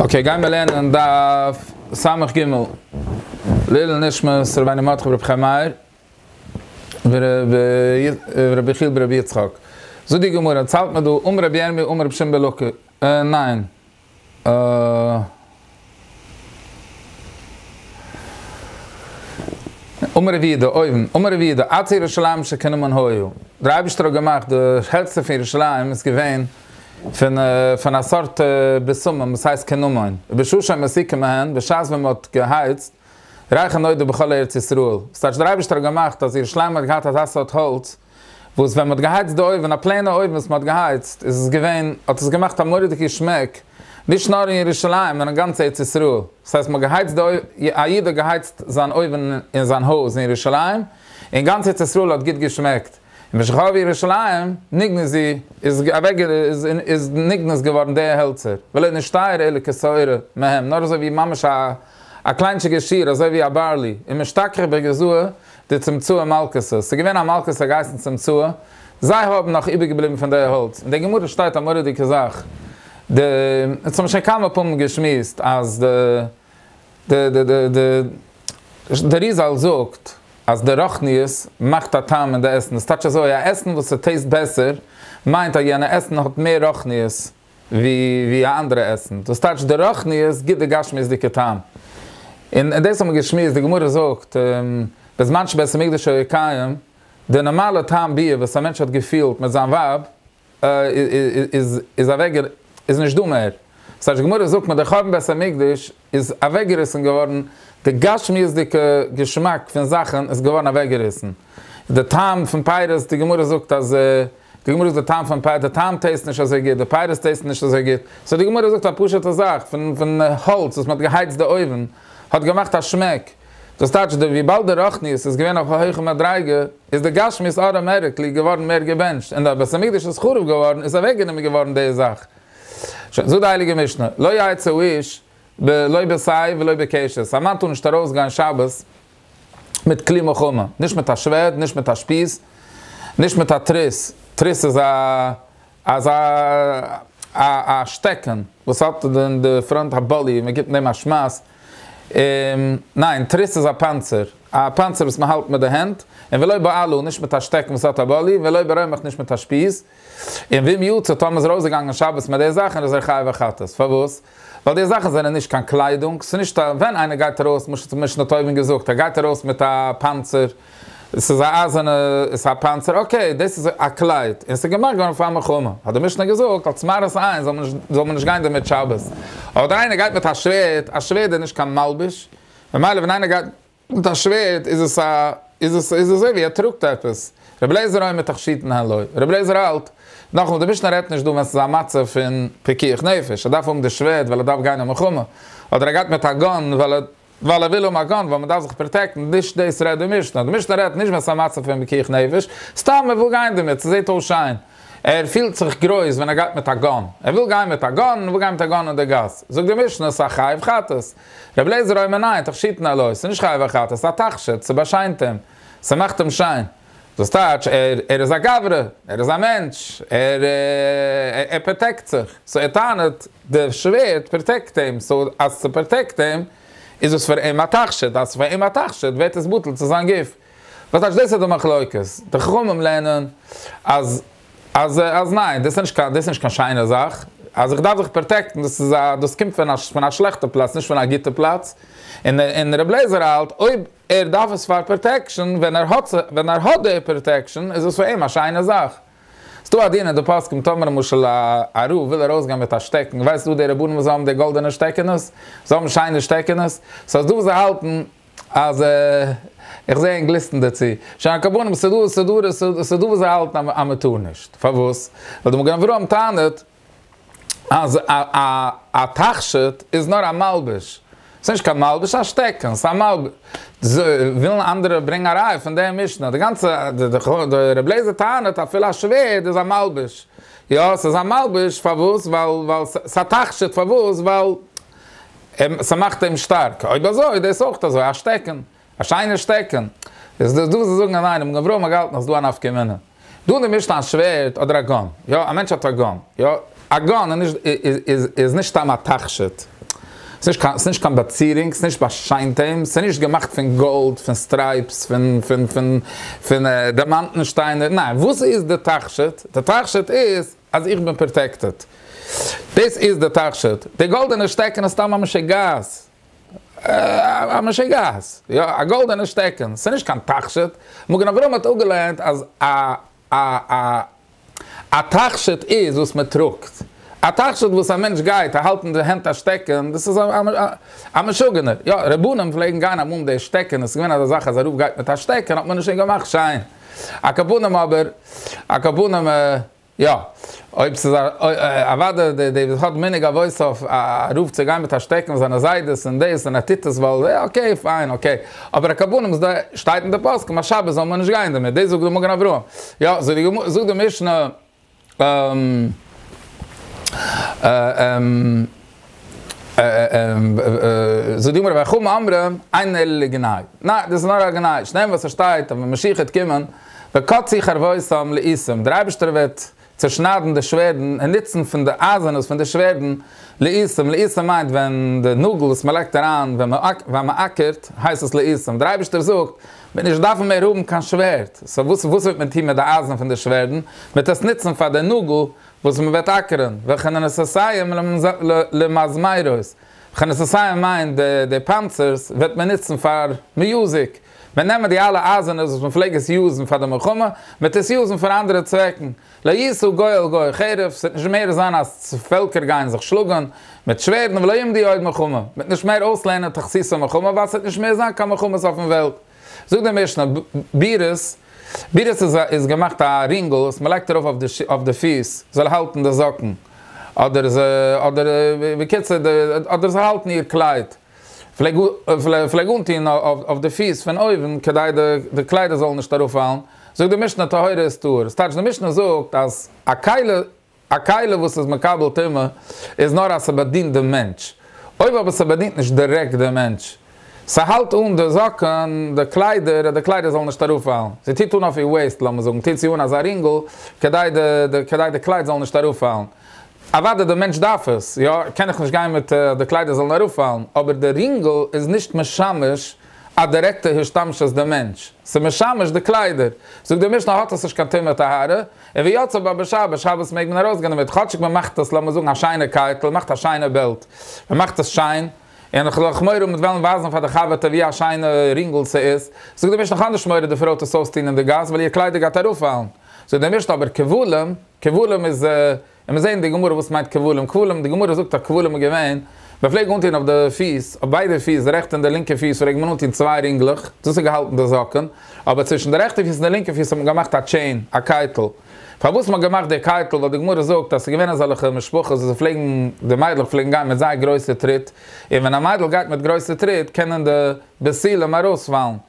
Okay, gaan we leren dat Samach Gimel. Leel Nishmas, Rabbeinu Matcha, Reb Chaim Meir, Reb Yechiel, Reb Yitzchak. Zo die Gemara, zahlt me du, Reb Yermi, Reb Shem Beloke. Nein. Wieder, oben, wieder. Als Jerusalem, ze kennen man hoju. Der Eibischter gemacht, der Hälfte von Jerusalem ist gewähnt, von einer Sorte Besummen, das heißt Kenumen. Beschushen, was ich gemein, beschaß, wenn man geheizt, reichen heute bechol Erz Yisroel. Das hat der Eibischter gemacht, dass Jerusalem hat gehabt, das hat Holz, wo es, wenn man geheizt, wenn ein kleiner Oven, was man geheizt, ist es gewähnt, hat es gemacht, am Mordige Schmeck, nicht nur in Jerusalem, sondern ganz Erz Yisroel. Das heißt, man geheizt, jeder geheizt sein Oven in sein Haus in Jerusalem, in ganz Erz Yisroel hat gut geschmeckt. In Jerusalem is nignis geworden der Hälzer. Weil er nicht steier, ehrliche Säure mit ihm. Nur so wie Mamesh ein kleines Geschirr, so wie ein Barley. In Mestakrich begesuhe, die zum Zuhe Malkese. Sie gewinnen am Malkese geißen zum Zuhe. Sie haben noch übergeblieben von der Holz. In der Gemüse steht am Ure die Sache. Zum Schekamapum geschmiest, als der Rizal sucht. Als der Rochnius macht der Tam in der Essen. Es tatsch so, ja Essen, wo es taste besser, meint jene Essen hat mehr Rochnius wie andere Essen. Das tatsch der Rochnius gibt der Gashmiss dicke Tam. In diesem Geschmiss, die Gemüse sagt, dass manche besser mit der der normale Tam-Bier, was ein Mensch hat gefühlt mit seinem Wab, ist nicht du mehr. Das heißt, die Gemüse sagt, mit der Chorben besser mit ist weggerissen geworden. Der gashmiesdicke Geschmack von Sachen ist geworden weggerissen. Der Tam von Peiris, die Gemüse sagt, dass die Gemüse der Tam von Peiris, der Tam tastet nicht, was geht, der Peiris tastet nicht, was geht. So die Gemüse sagt, der Pusche der Sache, von Holz, das man geheizt der Oven, hat gemacht, das schmeckt. Das heißt, wie bald der Rochnis ist gewesen auf hohem Madreige, ist der Gashmies automatically geworden mehr gewünscht. Und der Besamigdisch ist Churuf geworden, ist weggenommen geworden, diese Sache. So der Heilige Mischner. Lo yaitzeu ish, לא בסאי ולא בקשס. אמרנו נשתרוז גן שבס mit כלי מחומה. nicht mit השווד, nicht mit השפיס, nicht mit הטריס. טריס זה השטקן. וסעת לפרונט הבולי, מגיב נם השמאס. nein, טריס זה הפנצר. הפנצר מסמחלת מדהנט. ולא בעלו, nicht mit השטקן וסעת הבולי, ולא ברמח, nicht mit השפיס. ואם יוצא תומס רוז גן שבס מדי זכן, אז רחאי וחטס. פבוס. Weil die Sachen sind nicht keine Kleidung. Es ist nicht, wenn einer geht raus, muss ich eine Teufel gesucht. Er geht raus mit einem Panzer. Es ist ein Panzer. Okay, das ist ein Kleid. Es ist gemacht, wenn ich fahre mich rum. Hat er mich nicht gesucht. Als Maris ein, soll man nicht gehen damit Schabbos. Aber der eine geht mit einem Schwert. Ein Schwert ist nicht kein Malbisch. Wenn einer geht mit einem Schwert, ist es so wie er trug etwas. Rebläser mit einem Schieten. Rebläser alt. Nachdem du bist nicht retten, du musst eine Matze von Pekir Nefisch. Darf de Schwert, weil darf gar nicht mehr kommen. Oder geht mit einem Gun, weil will Gun, weil man darf sich protecten. Nicht das retten nicht. Du bist nicht retten, nicht mit einer Matze von Pekir Nefisch. Stamm, will gar nicht damit, sie sieht auch schein. Fühlt sich groß, wenn geht mit einem Gun. Will gar mit einem Gun, will gar mit einem Gun und der Gas. So du bist nicht, sag ich, hat es. Der Bläser räumen ein, doch schieten alle. Es ist nicht, hat es. Es bescheint ihm. Es macht ihm Schein. Das heißt, ist ein Gavre, ist ein Mensch, protect sich. So tut nicht, der Schwert protect ihn. So als protect ihn, ist es für ihn atachschet. Als für ihn atachschet, wird es Buttel zu sein Gif. Was heißt, das ist doch Machleukes. Die Chumim lernen, als nein, das ist keine scheine Sache. Also ich darf sich protecten, das kommt von einem schlechten Platz, nicht von einem guten Platz. In der Bläser halt, darf es für Protection, wenn er hat die Protection, ist es für ihn eine scheine Sache. Du hast ihn in der Post, kommt Tomer Muschel Aru, will rausgehen mit der Stecken. Weißt du, der Rebun muss haben die goldene Stecken ist, so haben scheine Stecken ist. So du sie halten, als ich sehe ihn glisten dazu. Schanakabun, so du sie halten, aber man tun nicht. Verwusst. Weil du musst warum tarnet, als a Tachschit ist nur ein Malbisch. Es ist kein Malbisch, ein Stecken. Es ist ein Malbisch. Will eine andere Bringerei von der Mischner. Der ganze, der Bläser Tarnet, der Fila Schwed, ist ein Malbisch. Ja, es ist ein Malbisch, verwusst, weil es ein Tachschit, verwusst, weil es macht ihm stark. Aber so, das ist auch so, ein Stecken. Ein scheines Stecken. Du sagst, nein, im Gavro, man galt, dass du an aufgewinnen. Du nimmst ein Schwert oder ein Gon. Ja, ein Mensch hat ein Gon. Ja, ein Gon ist nicht ein Tachschit. Es ist nicht kein Bazierung, es ist nicht Baschaintheim, es ist nicht gemacht von Gold, von Stripes, von Diamantensteinen. Nein, was ist der Tachschit? Der Tachschit ist, als ich bin protected. Das ist der Tachschit. Die goldene Stecken ist am Gas. Am Gas. Ja, a goldene Stecken. Es ist nicht kein Tachschit. Man kann aber auch gelernt, als a Tachschit ist, was man druckt. A Tachschit, wo es ein Mensch geht, er halten die Hände stecken, das ist ein Schugener. Ja, Rebunen pflegen gar nicht um die Stecken, es gewinnt eine Sache, als er aufgeht mit der Stecken, hat man nicht gemacht, schein. A Kabunem, ja, ob es der hat weniger Voice auf, er ruft sich ein mit der Stecken, was an der Seite ist, und das, und der Titus, weil, ja, okay, fein, okay. Aber a Kabunem steht in der Post, man Shabbos soll man nicht gehen damit, das sucht man gar nicht. Ja, so die sucht mich eine, so die Umrah, warum andere eine Genai? Nein, das ist nur eine Genai. Schnell, was steht, wenn Mashiach hat kommen, wenn Gott sich erweisam leisem, der Eibischter wird zerschneiden der Schwerden, ein Nitzen von der Asanus, von der Schwerden, leisem meint, wenn der Nugel ist, man legt daran, wenn man ackert, heißt es leisem. Der Eibischter sucht, wenn ich darf mehr oben kein Schwert. So, wo wird man hier mit der Asen von der Schwerden? Mit das Nitzen von der Nugel, was man wird ackern. Wir können es sagen, le Masmeiros. Wir können es sagen, mein, die Panzers wird man nutzen für Musik. Wir nehmen die alle Asen, was man vielleicht ist, usen für die Mechumma, mit es usen für andere Zwecken. La Jesu, Goyal, Goy, Cheref, sind nicht mehr sein, als Völker gehen sich schlugen, mit Schwerden, weil ihm die heute Mechumma. Mit nicht mehr Ausländer, Tachsisa Mechumma, was es nicht mehr sein kann, Mechumma ist auf der Welt. So der Mischner, Bieres ist gemacht an Ringel, es legt darauf auf die Fies, soll halten die Socken. Oder sie halten ihr Kleid. Vielleicht unten ihn auf die Fies von oben, die Kleider sollen nicht darauf fallen. So die Mischner, die heute ist durch. Die Mischner sagt, dass a Keile, was es mit Kabeltimme, ist nur als ein bedienter Mensch. Aber es bedient nicht direkt der Mensch. Sie halten um die Socken, die Kleider sollen nicht darauf fallen. Sie tun auf ihr Waist, lassen wir sagen. Sie tun auf ihr Ringel, die Kleider sollen nicht darauf fallen. Aber der Mensch darf es. Ja, kann ich nicht gehen mit die Kleider sollen darauf fallen. Aber der Ringel ist nicht mehr schamisch, a direkte Hirschtamsch ist der Mensch. Sie mehr schamisch die Kleider. So, der Mensch hat es sich kein Thema mit der Haare. Und wie jetzt aber bei Shabbos, Shabbos mögen wir rausgehen mit. Gott, man macht das, lassen wir sagen, eine scheine Keitel, macht ein scheine Bild. Man macht das schein. En ik dacht, mooi met welke wazen van de gabbeten, wie een scheine ringelse is. Zo, dan is nog anders mooi de vrouw te zosten in de gas, want je kleider gaat erop vallen. Zo, dan is aber kevulem is, we zien de gemoer, wat meint kevulem. Kevulem, de gemoer zoekt dat kevulem geween. We vliegen unten op de vies, op beide vies, de rechte en de linke vies, waar ik me unten twee ringelig, tussen gehaltene zakken. Maar tussen de rechte vies en de linke vies hebben we gemaakt een chain, een keitel. Verwusst man gemacht der Keitel, weil die Gmure sagt, dass die Gewinner solche Mischpuche, so die Meidl fliegen gehen mit seinem größten Tritt. Und wenn eine Meidl geht mit größten Tritt, können die Besiele mal rausfallen.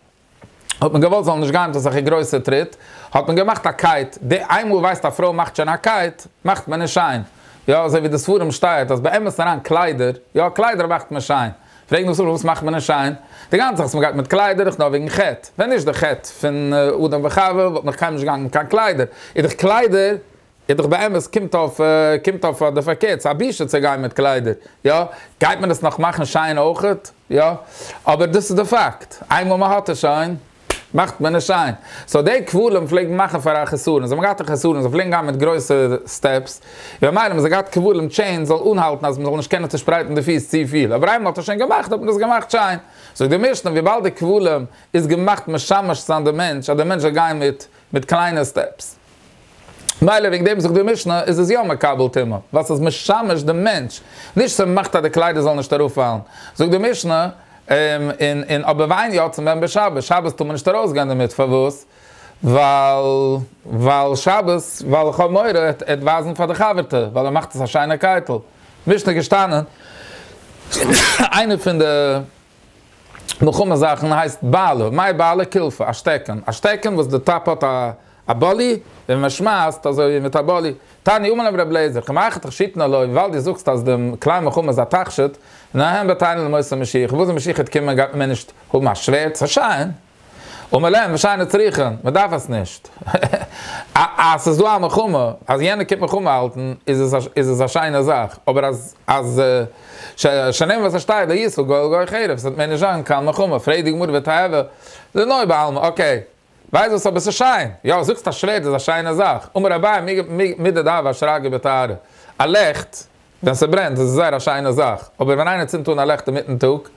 Hat man gewollt, soll nicht gehen, dass er größten Tritt. Hat man gemacht eine Keit. Einmal weiß, die Frau macht schon eine Keit, macht man einen Schein. Ja, so wie das vor ihm steht, dass bei ihm ist daran Kleider. Ja, Kleider macht man Schein. Fragt man so, was macht man einen Schein? Die ganze Sache, man geht mit Kleider, ich noch wegen Chet. Wenn ich der Chet von Udam Bechawe, wird man keinem gegangen mit keinen Kleider. Ich Kleider, ich bei Emes, kommt auf der Verkehrs, ein bisschen zu gehen mit Kleider. Ja, geht man das noch machen, Schein auch? Ja, aber das ist der Fakt. Einmal man hat einen Schein, macht man einen Schein. So, die Quolen fliegen machen für eine Chesuren. So, man geht eine Chesuren, so fliegen mit größeren Steps. Wenn man sagt, die Quolen Chain soll unhalten, also man soll nicht kennen, zu spreiten, die Fies zu viel. Aber einmal hat er schon gemacht, hat man das gemacht, Schein. So, die Mischung, wie bald die Quolen ist gemacht, mit Schamasch an den Mensch, an den Menschen gehen mit kleinen Steps. Weil wegen dem, so die Mischung, ist es ja ein Kabelthema. Was ist mit Schamasch, der Mensch? Nicht so macht, dass die Kleider sollen nicht darauf fallen. So, die Mischung, in Oberweinjahr zum Beispiel Shabbos. Shabbos tun wir nicht rausgehen damit, verwusst. Weil Shabbos, weil Chomoyre hat Wasen von der Chaverte, weil macht das als scheine Keitel. Mischne gestanden, eine von der Mechumma-Sachen heißt Bale. Mai Bale Kilfe, Aztecken. Aztecken, was der Tap hat a Boli, wenn man schmaßt, also mit a Boli. Tani, umanab Reblezer, gemacht, schieten aloi, weil die suchst, dass dem kleinen Mechumma-Satachschet, na hem beteilen, muss der Mashiach. Wo der Mashiach hat kommen, gab man nicht, ob man schwer zu scheinen. Omelem, we zijn het riechen, maar dat was niet. Als ze zo aan me komen, als jene kip me komen houden, is het een schijne zaak. Maar als ze nemen wat ze stijgen, dan is het gewoon gegeven. Dat men niet kan me komen, vredig moet we het hebben. Dat is nooit bij allemaal, oké. Weet je, dat is een schijn. Ja, zoek dat schweer, dat is een schijne zaak. Maar daarbij, midden daar was schragen betalen. Een licht, wenn ze brennt, dat is een schijne zaak. Maar wenn een zin toen een licht in mitten toek,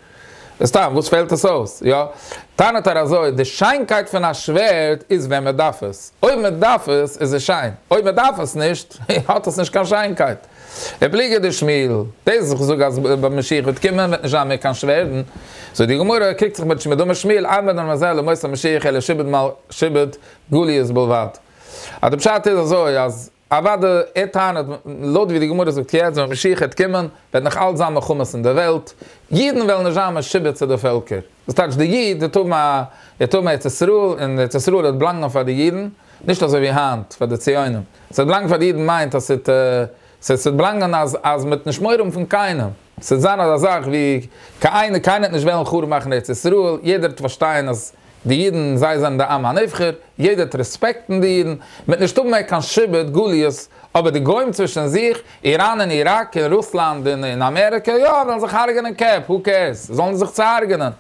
stam, was fehlt das aus? Ja. Tanatarazoi, die Scheinkeit von einem Schwert ist, wenn man darf es. Ob man darf es, ist ein Schein. Ob man darf es nicht, hat es nicht keine Scheinkeit. Ich liege die Schmiel. Das ist sogar bei Mashiach. Wenn man nicht mehr kann schweren, so die Gemüse kriegt sich mit dem Schmiel, aber dann muss man sagen, Mashiach, er schiebt mal, schiebt, Guli ist bewahrt. Aber das ist so, als Avada etan, lot wie die Gemüse sagt, jetzt, wenn Mashiach kommen, wird nach all zusammen kommen in der Welt. Jeden will nicht zusammen schieben zu den Völkern. Das heißt, die Jid, die tun wir in Zesruel, das Blanken für die Jiden, nicht so wie Hand, für die Zioinen. Das Blanken für die Jiden meint, dass es Blanken als mit einer Schmöhrung von keinem. Es ist eine Sache, wie keiner nicht will Chur machen in Zesruel, jeder versteht, dass die Jiden, sei es an der Am Hanefcher, jeder respekten die Jiden. Mit einer Stunde kann Schibbet, Gulius, aber die Gäume zwischen sich, Iran und Irak, in Russland, in Amerika, ja, dann sich hargen in Kep, who cares? Sollen sich zerhargen.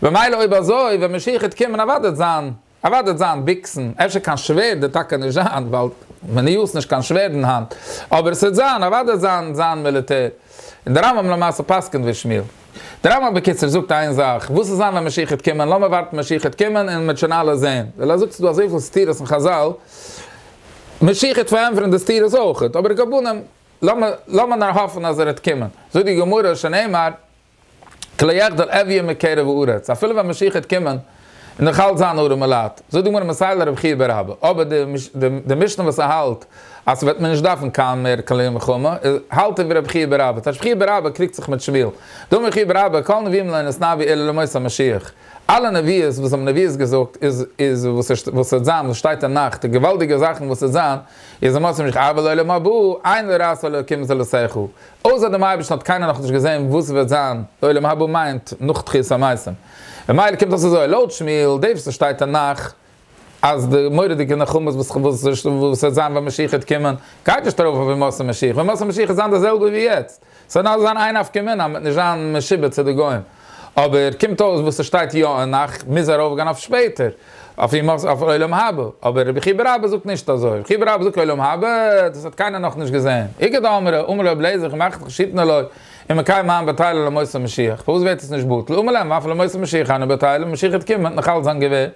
Wenn Meilo über so, wenn Mashiach hat kommen, erwartet sein, Bixen. Erste kann schwer, der Tag kann nicht sein, weil man die Jus nicht kann schweren haben. Aber es wird sein, erwartet sein Militär. In der Rambam Lamasse Pasken wird Schmiel. Der Rambam Bekitzer sucht eine Sache. Wo sie sagen, wenn Mashiach hat kommen, lassen wir warten, Mashiach hat kommen und mit schon alle sehen. Weil er sucht, du hast so viele Stieres in Chazal. Mashiach hat verändert die Stieres auch. Aber die Kabunen, lassen wir nach hoffen, dass hat kommen. So die Gemüse, schon einmal, klejach der Evje mekere v'uretz. A viele, wenn Mashiach hat kommen, in der Chal zahn oder melat. So die Gemüse, Masailer Rebchir berhaben. Aber die Mischung, was halt, als wat men nicht davon kann mehr kleinere kommen, halten wir Rebchir berhaben. Das Rebchir berhaben kriegt sich mit Schmiel. Dom Rebchir berhaben, kann wir mal in das Navi el Moisa Mashiach. Alle Navis, was am Navis gesagt, ist was zusammen, was steht in Nacht, die gewaltige Sachen, was zusammen, ist am Moisa Mashiach, aber el Mabu, ein Rasal kim zal seihu. Außer dem habe ich noch keiner noch nicht gesehen, wo es wird sein, el Mabu meint, noch tris am meisten. Wenn man kommt das so, laut Schmiel, Davis steht in Nacht, als de moeder die naar Gomes was zijn van Mashiach het komen, kijk eens daarover van Moshe Mashiach. Van Moshe Mashiach zijn dezelfde wie jetzt. Ze zijn een afgemen, met niet aan Mashiach te doen. Maar er komt ook wat er staat ja en nacht, mis daarover gaan af später. Of je mag af Olam hebben. Maar Rebchir berhaben zoekt niet dat zo. Rebchir berhaben zoekt Olam hebben, dat had keiner nog niet gezien. Ik heb omloop lezen, gemaakt, geschiedene leute. En men kan maar betalen aan Moshe Mashiach. Voor ons weet het niet goed. Omloop, maar van Moshe Mashiach gaan betalen. Mashiach het komen, nog alles aan geweest.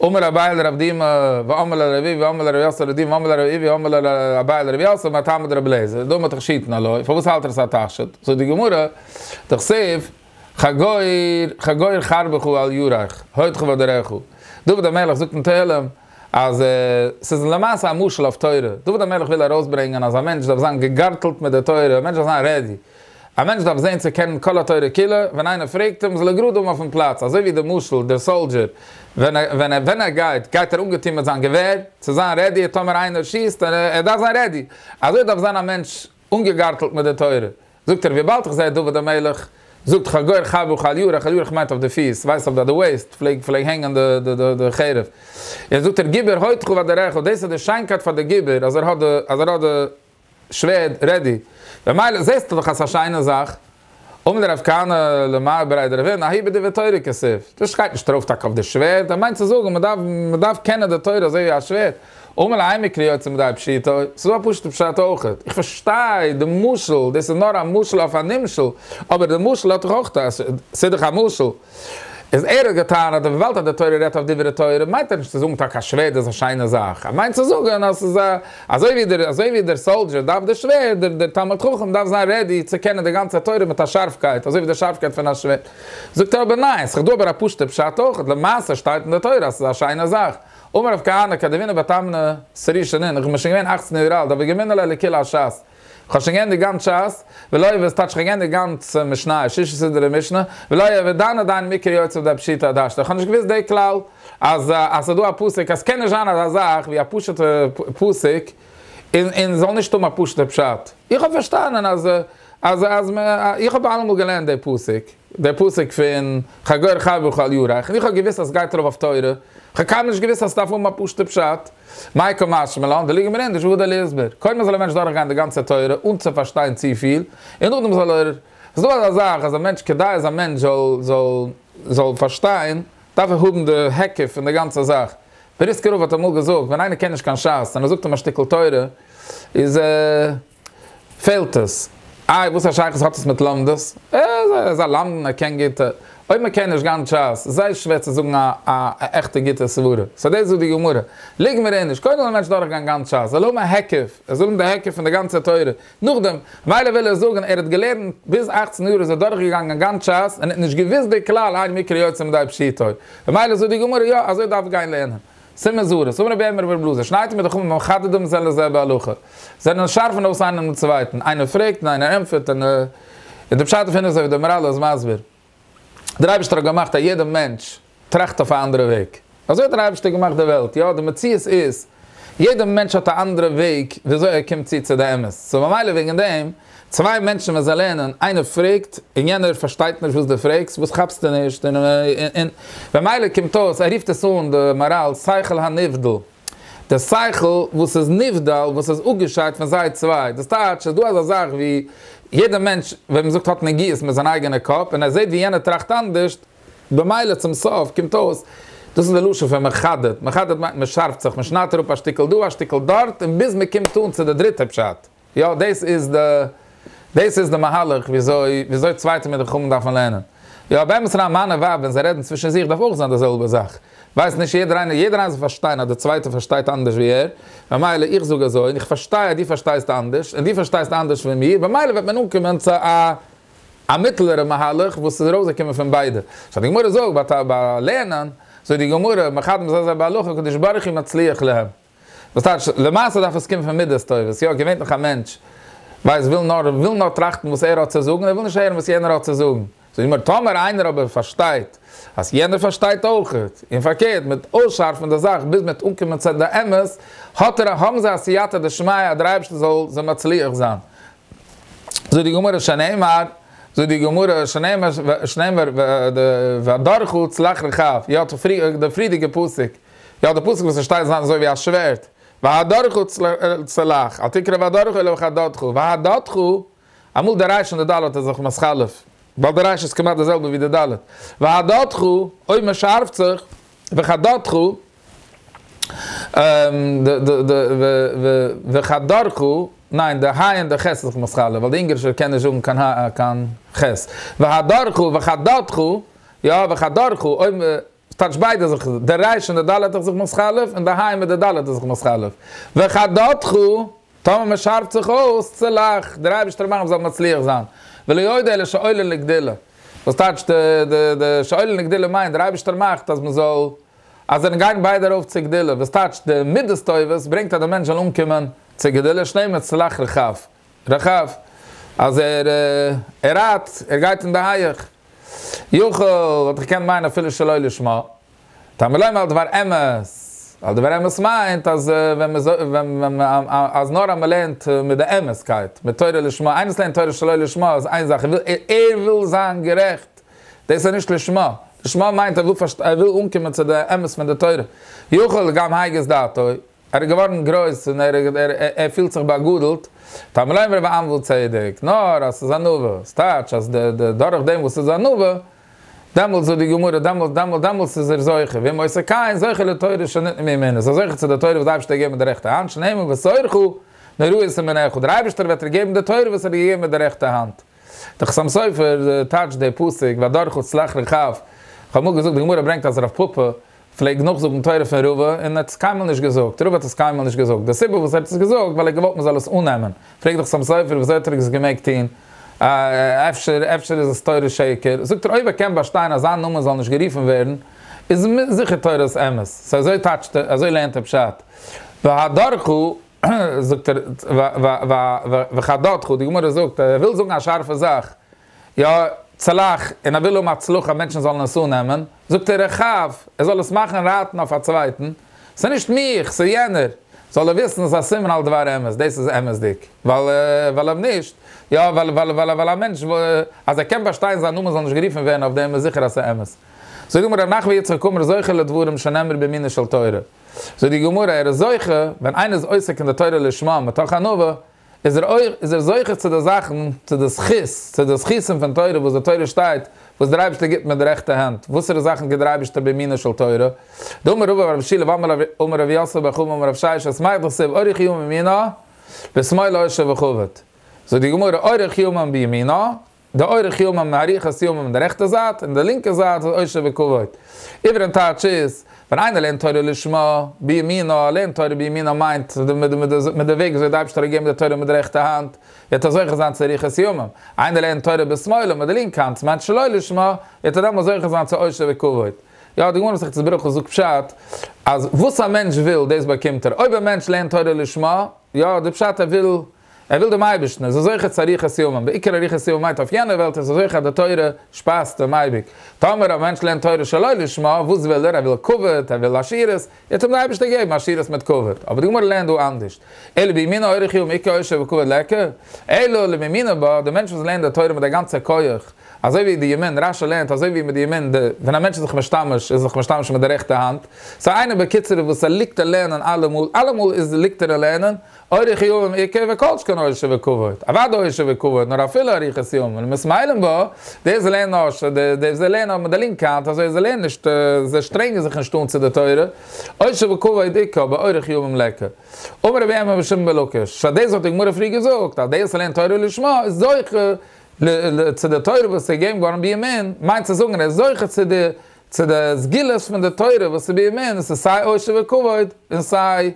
Omer abayl rabdim va omer rabi va omer rabias rabdim va omer rabi va omer abayl rabias ma ta'amad rablez do ma takhshit na lo fa bus halter sa takhshit so di gemura takhsif khagoir kharb khu al yurakh hoyt khvadrakhu do da melach zukt ntalem az siz lamas amush laf toyre do da melach vil rausbringen az a mentsh da zan gegartelt mit der toyre mentsh zan ready a mentsh da zayn ze ken kol toyre killer wenn einer fragt um zal grod um aufn platz also wie der muschel der soldier. Wenn er geht ungetein mit seinem Gewehr, zu sein ready, er tommer einer schießt, darf sein ready. Also darf sein ein Mensch ungegartelt mit der Teure. Sogt wie bald ich sage, du wird der Melech, sogt Chagoyer, Chabu, Chaljurach meint auf der Fies, weiß auf der Waist, vielleicht hängen der Cheref. Er sogt Giber, heute kommt der Recho, das ist die Scheinkeit von der Giber, also er hat der Schwert ready. Wenn man sieht, dass das eine Scheine sagt, der Afghanen, der Maarbreiter, der Wien, nachher wird Teure gesieft. Das steht nicht drauf, auf das Schwert. Da meint sie so, man darf kennen der Teure, so wie ein Schwert. Einmal kriegt sie mit einem Pschiet, so ein Pschiet besteht auch. Ich verstehe, die Muschel, das ist nur eine Muschel auf eine Nimmschel, aber die Muschel hat auch das, sie doch eine Muschel. Es ist eher getan, dass die Welt der Teure redet auf die Teure, meint nicht zu sagen, dass das Schwert ist eine scheine Sache. Meint zu sagen, dass also wie der Soldier darf das Schwert, der Talmud Chacham darf sein ready zu kennen die ganze Teure mit der Scharfkeit, also wie die Scharfkeit von das Schwert. Sagt er aber nein, ich tue aber ein Pushte Pshat auch, die Masse steht in der Teure, das ist eine scheine Sache. Omer auf Kahane, Kadewine betamne Serishanin, ich muss gewinnen 18 Jahre alt, aber gewinnen alle Kila Schas. Ich kann die ganze Chance, weil ich kann die ganze Mischna, ich schieße die Mischna, weil ich dann Mikro zu der Pschita da. Ich kann nicht gewiss, dass ich glaube, als du ein Pusik, als keine Genre da sagt, wie ein Pusik, in so nicht um ein Pusik Pschat. Ich habe verstanden, ich habe allemal gelernt, der Pusik. der Pusik von Chagor Chabu Chal Yurach. Ich habe gewiss, dass Geitrov auf Teure. Ich habe nicht gewiss, dass davon mal Puste Pschat. Maiko Maschmelan, da liegen wir in der Schuhe der Lesber. Kein soll ein Mensch durchgehen, die ganze Teure, und zu verstehen, zu viel. Und dann soll er, so eine Sache, als ein Mensch, als ein Mensch soll verstehen, dafür haben die Hecke von der ganzen Sache. Periskirov hat einmal gesagt, wenn einer kennt, kann Schaß, dann sucht er mal Stickel Teure, ist, fehlt es. Wo der Scheich hat es mit Landes? Es ist ein Land, er kennt Gitte. Heute man kennt es gar nicht aus. Es ist schwer zu sagen, eine echte Gitte zu werden. So das ist die Gemüse. Liegen wir in, ich kann den Menschen durchgehen gar nicht aus. Er soll mir Hekif. Er soll mir den Hekif von der ganzen Teure. Nachdem, weil er will er sagen, er hat gelernt, bis 18 Uhr ist er durchgegangen gar nicht aus. Und nicht gewiss, die klar, ein Mikrojoz mit der Pschietoi. Weil er so die Gemüse, ja, also ich darf gar nicht lernen. Simmerzure, so werden wir bluse. Schneiden wir doch man hat dem selber Luche. Seinen scharfen aus einem und zweiten. Eine fragt, einer empfiehlt, eine in der Schatten finden sie wieder mal das Masber. Der Reibster gemacht, jeder Mensch tracht auf einen anderen Weg. Also der Reibster gemacht der Welt. Ja, der Matthias ist, jeder Mensch hat einen anderen Weg, wieso er kommt zu der MS. So mal wegen dem, zwei Menschen müssen lernen, einer fragt, in jener versteht nicht, was du fragst, was habst du nicht. Wenn einer kommt aus, er rief das so und der Maral, Seichel han Nivdel. Der Seichel, was ist Nivdel, was ist ungescheit von Seite 2. Das Tatsch, du hast eine Sache, wie jeder Mensch, wenn man sagt, hat eine Gieß mit seinem eigenen Kopf, und er sieht, wie jener tracht anders, bei Meilen zum Sof kommt aus. Das ist der Lusche, wenn man schadet. Man schadet, man scharft sich, man schnattert auf ein Stickel, du ein Stickel dort, und bis man kommt zu der dritte Pschat. Ja, das ist der... Das ist der Mahalach, wieso ich zweite mit der Chum davon lernen. Ja, bei uns sind ein Mann und Wab, wenn sie reden zwischen sich, darf auch sein derselbe Sache. Weiß nicht, jeder eine versteht, der zweite versteht anders wie er. Bei Meile, ich sogar so, und ich verstehe, die verstehst anders, und die verstehst anders wie mir. Bei Meile wird man umgekommen zu einem mittleren Mahalach, wo sie rauskommen von beiden. So, die Gemüse so, bei Lernen, so die Gemüse, man hat mit dieser Balluch, und ich barich ihm erzlieg lehen. Das heißt, le Masse darf es kommen von Middestäubes. Ja, gewinnt noch ein Mensch. Weil er will noch trachten, was er hat zu sagen, er will nicht hören, was jener hat zu sagen. So immer, Tomer einer aber versteht. Als jener versteht auch nicht. Im Verkehr, mit Ausscharfen der Sache, bis mit Unkommen zu der Emmes, hat er, haben sie, als sie hatte, der Schmeier, der Reibste soll, so matzlich sein. So die Gemüse Schneemar, der Dorchutz, Lachrechaf, ja, der friedige Pusik. Ja, der Pusik, was er steht, so wie ein Schwert. Vahadorchu Tzelach, Altikre Vahadorchu Elev Chadotchu. Vahadotchu, amul der Reish und der Dalet ist auch Maschalef. Weil der Reish ist gemacht dasselbe wie der Dalet. Vahadotchu, oi me scharft sich, vachadotchu, vachadorchu, nein, der Hai und der Ches ist auch Maschalef, weil die Ingerische kennen schon kein Ches. Vahadorchu, vachadotchu, ja, vachadorchu, oi me, Tatsch beide sich, der Reich und der Dalet sich Moschalef und der Heim und der Dalet sich Moschalef. Wer hat dort zu, Tome me scharft sich aus, Zelach, der Reich ist der Mann, soll Matzliach sein. Weil ich heute, der Schäule Ligdille. Was Tatsch, der Schäule Ligdille meint, der Reich ist der Macht, dass man soll, als gehen beide auf zu Gdille. Was Tatsch, der Middestäubes bringt den Menschen umkommen zu Gdille, schnell mit Zelach Rechav. Rechav, als hat, geht in der Haich. Juchel, wat gekend meine viele Schleule schma. Da mir einmal war Emmes. Also war Emmes meint, dass wenn man als Nora lernt mit der Emmeskeit, mit teure schma, eines lernt teure Schleule schma, ist eine Sache, will sein gerecht. Das ist nicht schma. Schma meint, er will umkommen zu der Emmes mit der teure. Juchel gam heiges da toi. Er geworden groß und er fühlt sich begudelt. Da mir einmal war am wohl zeig. Nor, das ist Anuva. Statt, dass der dadurch dem was ist Anuva. Damals so die Gemüse, damals ist solche. Wenn man ist kein solche der Teure, schon nicht mehr meinen. So solche zu der Teure, was habe ich mit der rechten Hand? Nehmen wir solche, dann ruhe ist mir nach. Der Reibster wird gegeben der Teure, was gegeben mit der rechten Hand. Der Gesamtsäufer, der Tatsch, der Pusik, war dadurch Slach Rechav. Ich habe gesagt, die Gemüse bringt das auf Puppe. Vielleicht noch so ein Teure von Ruwe, und hat es keinmal nicht gesagt. Ruwe hat es keinmal nicht gesagt. Der Sibbe, was hat es gesagt, weil er gewollt, man soll es unnehmen. Fragt doch Gesamtsäufer, was hat er es gemerkt hin? Efter ist ein teurer Schäker. Sogt er, ob kein Bastein, als eine Nummer soll nicht geriefen werden, ist sicher teures Emmes. So so lernt er Bescheid. Vahadorchu, sogt er, vachadotchu, die Gemüse sagt, er will sogar eine scharfe Sache. Ja, Zelach, und er will Azluch, Menschen sollen es zunehmen. Sogt er, Rechav, er soll es machen, raten auf der Zweiten. Es ist nicht mich, es ist jener. soll er wissen, dass das Simen halt war Emes, das ist Emes dick. Weil nicht, ja, weil ein Mensch, als kann verstehen, seine Nummer soll nicht gerufen werden, auf dem sicher, dass Emes. So die Gemara, nach wie jetzt kommen, solche Leute wurden schon immer bei mir schon teurer. So die Gemara, solche, wenn eines äußert in der Teure Lishma, mit Tachanova, ist solche zu den Sachen, zu den Schissen von Teure, wo es der Teure steht, wo es der Reibste gibt mit der rechten Hand. Wo es der Sachen gibt, der Reibste bei mir schon teurer. Da rüber, Rav Shila, Rav Yasser, Rav Shaish, es mag doch sehen, eure Chiyum im Jena, bis mein Leusche bekommt. So die Gemara, eure Chiyum am Bimina, de eure Chiyum am Narich, es Chiyum am der rechten Saat, und der linke Saat, es Leusche bekommt. Iberen Tatsch ist, wenn einer lehnt teure Lishma, Bimina, lehnt teure Bimina meint, mit der Weg, so der Reibste geben, der teure mit der rechten Hand, jetzt hat solche Sachen zu Riches Jumam. Einer lehnt teure Besmäule mit der linken Hand, meint Schleu Lishma, jetzt hat immer solche Sachen zu Eusche bekommt. Ja, die Gemara sagt, das Beruch sucht Pschat, als was ein Mensch will, das bekommt er. Ob ein Mensch lehnt teure Lishma, ja, der Pschat, er will dem Eibisch, so soll ich zu Riches Jumam. Bei Iker Riches Jumam meint auf jener Welt, so soll ich der teure Spaß dem Eibisch. Tomer, ein Mensch lehnt teure Schleu Lishma, wo will er, will Kovet, will Aschiris, jetzt um den Eibisch zu geben, Aschiris mit Kovet. Aber die Gemara lehnt auch anders. Ele, bei mir eure Chiyum, ich kann euch über Kovet lecker. Ele, bei mir, der Mensch, was lehnt der teure mit der ganzen Koyach, also wie die Jemen, Rasha lehnt, also wie mit der Jemen, wenn ein Mensch sich mischtamisch, ist sich mischtamisch mit der rechten Hand. So eine Bekitzere, wo es liegt lernen, allemal ist liegt lernen, eure Chiyum, ich kann euch über Kovet. Aber da euch über Kovet, nur auf viele Riches Jumam. Und mit Meilen war, der lehnt auch, der lehnt auch mit der linken Hand, also der lehnt nicht, der streng sich in Stunde zu der Teure. Euch über Kovet, ich kann bei eure Chiyum lecker. Aber wir haben bestimmt belokisch. So das hat die Gemara früh gesagt, der lehnt teure Lishma, ist solche, zu der Teure, was sie geben, waren bei Jemen, meint zu sagen, solche zu der Sgilas von der Teure, was sie bei Jemen, es sei Oishe Vekovod, es sei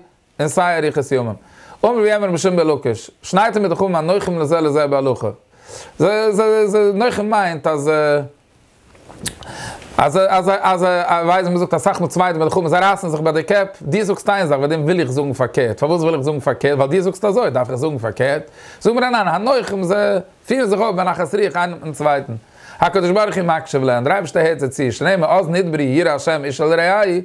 Ariches Jumam. Und wir haben ein bisschen belokisch. Schneiden mit der Chum an Neuchem, das soll sein bei Luche. Neuchem meint, dass Also, weiß man, das sagt man zweit, wenn du rasen sich bei der Cap, die suchst ein, sag, bei dem will ich sagen verkehrt. Warum will ich sagen verkehrt? Weil die suchst das so, darf ich sagen verkehrt. Sagen wir dann an, an Neuchem, sie fielen sich auf, wenn ich es riech, einen und zweiten. Hakadosh Baruch Hu Makshevlein, dreibste Hetze zisch, nehme aus Nidbri, hier Hashem, Ishal Reai,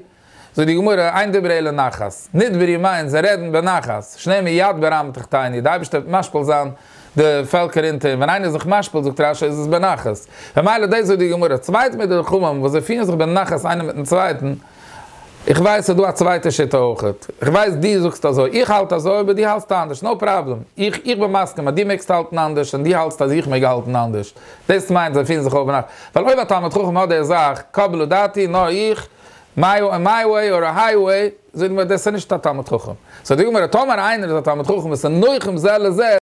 so die Gemüra, ein Debrele Nachas. Nidbri meint, sie reden bei Nachas, schnehme Yad Beram Tichtaini, da bist du Maschpulsan, de Völkerinte, wenn einer sich Maschpul sucht, ist es Benachas. Wenn man alle diese die Gemüra, zweit mit der Chumam, wo sie finden sich Benachas, einer mit dem Zweiten, ich weiß, du hast zweite Schette auch. Ich weiß, die suchst das so. Ich halte das so, aber die halst anders. No problem. Ich bin Maske, aber die mixt halten anders und die halst das, ich mich halten anders. Das meint, sie finden sich auch Benachas. Weil euer Talmud Chacham hat gesagt, Kabel und Dati, no ich, my way or a highway, das ist nicht der Talmud Chacham. So die Gemüra, Tomer einer, der Talmud Chacham, ist ein Neuchem,